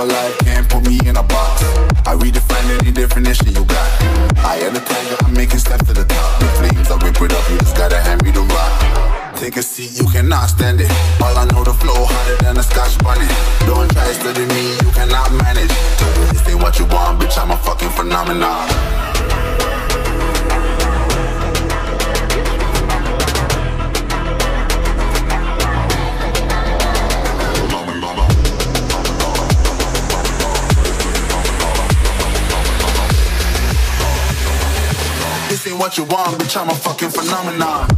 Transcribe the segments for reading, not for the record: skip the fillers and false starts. a lie, can't put me in a box. I redefine any definition you got. I am the tiger, I'm making steps to the top. The flames, I whip it up, you just gotta hand me the rock. Take a seat, you cannot stand it. All I know, the flow hotter than a scotch bunny. Don't try studying me, you cannot manage. This ain't what you want, bitch, I'm a fucking phenomenon. This ain't what you want, bitch, I'm a fucking phenomenon.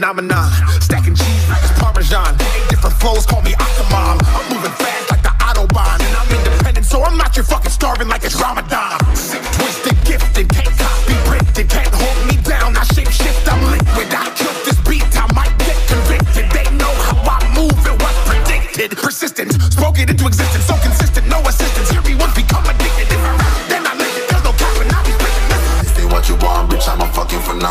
Phenomenon, stacking cheese like it's Parmesan. 8 different flows, call me Octomom. I'm moving fast like the Autobahn, and I'm independent, so I'm not your fucking starving like it's Ramadan. Sick, twisted, gifted, can't copy, printed, can't hold me down. I shape shift, I'm liquid. I kill this beat, I might get convicted. They know how I move, it was predicted. Persistent, spoke it into existence, so consistent, no assistance. Everyone's become addicted. If I rap, then I lick it. There's no cap, and I be breaking this. This ain't what you want, bitch. I'm a fucking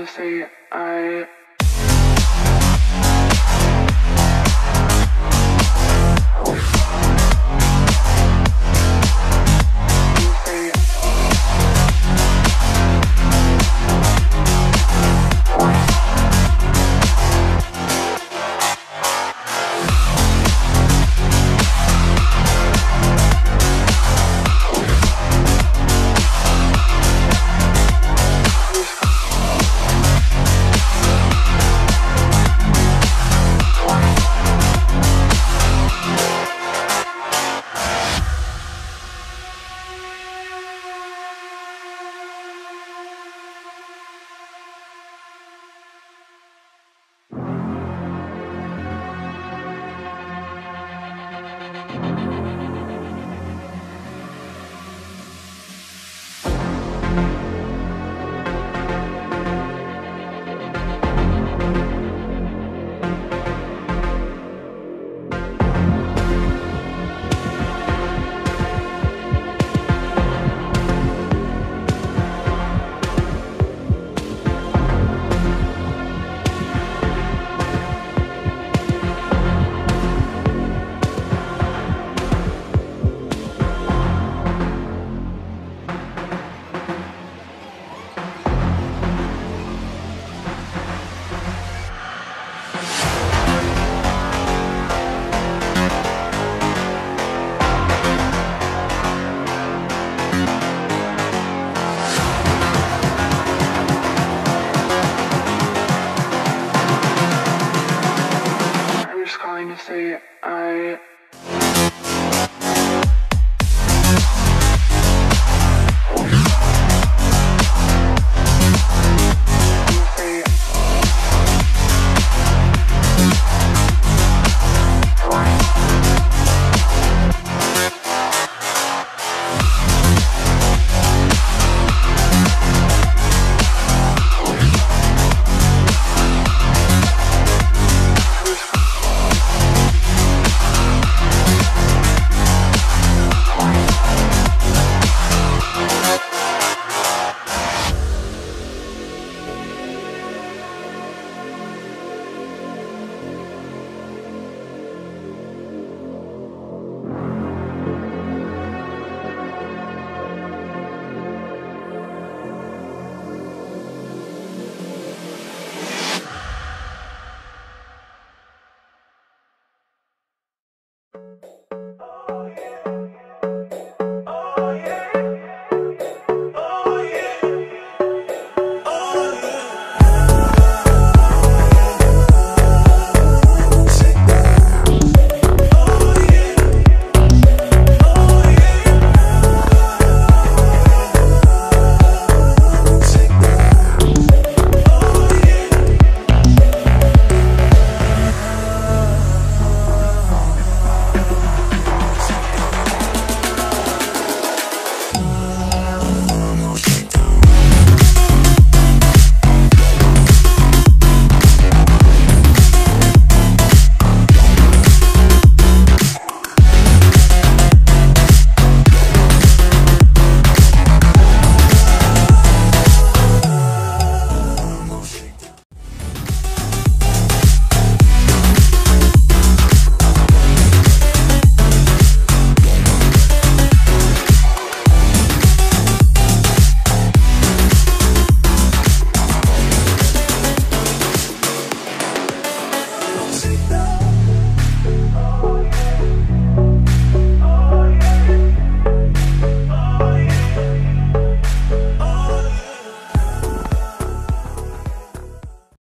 To say I I